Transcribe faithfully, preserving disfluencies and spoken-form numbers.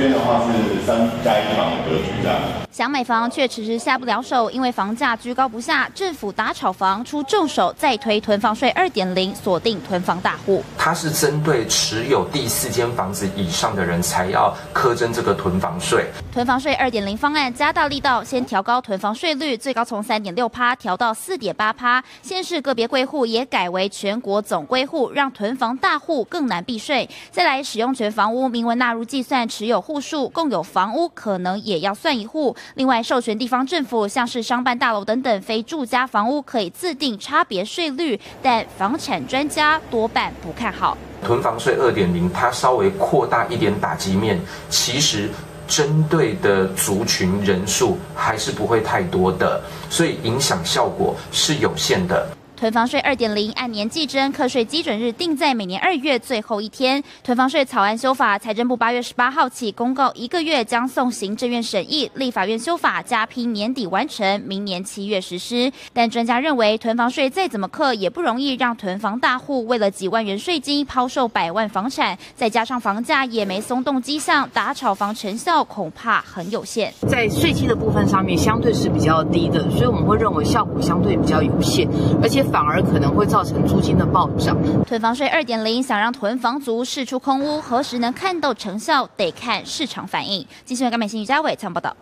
边的话是三加一房的格局这样。想买房却迟迟下不了手，因为房价居高不下，政府打炒房出重手，再推囤房税 二点零， 锁定囤房大户。它是针对持有第四间房子以上的人才要苛征这个囤房税。囤房税 二点零 方案加大力道，先调高囤房税率，最高从 三点六趴 调到 四点八趴。县市个别归户也改为全国总归户，让囤房大户更难避税。再来使用权房屋明文纳入计算持有户数，共有房屋可能也要算一户。另外，授权地方政府像是商办大楼等等非住家房屋可以自定差别税率，但房产专家多半不看好。囤房税 二点零 它稍微扩大一点打击面，其实针对的族群人数还是不会太多的，所以影响效果是有限的。囤房税 二点零 按年计征，课税基准日定在每年二月最后一天。囤房税草案修法，财政部八月十八号起公告一个月，将送行政院审议，立法院修法加批年底完成，明年七月实施。但专家认为，囤房税再怎么课，也不容易让囤房大户为了几万元税金抛售百万房产，再加上房价也没松动迹象，打炒房成效恐怕很有限。在税基的部分上面，相对是比较低的，所以我们会认为效果相对比较有限，而且反而可能会造成租金的暴涨。囤房税 二点零 想让囤房族释出空屋，何时能看到成效，得看市场反应。记者高美欣、于家伟参与报道。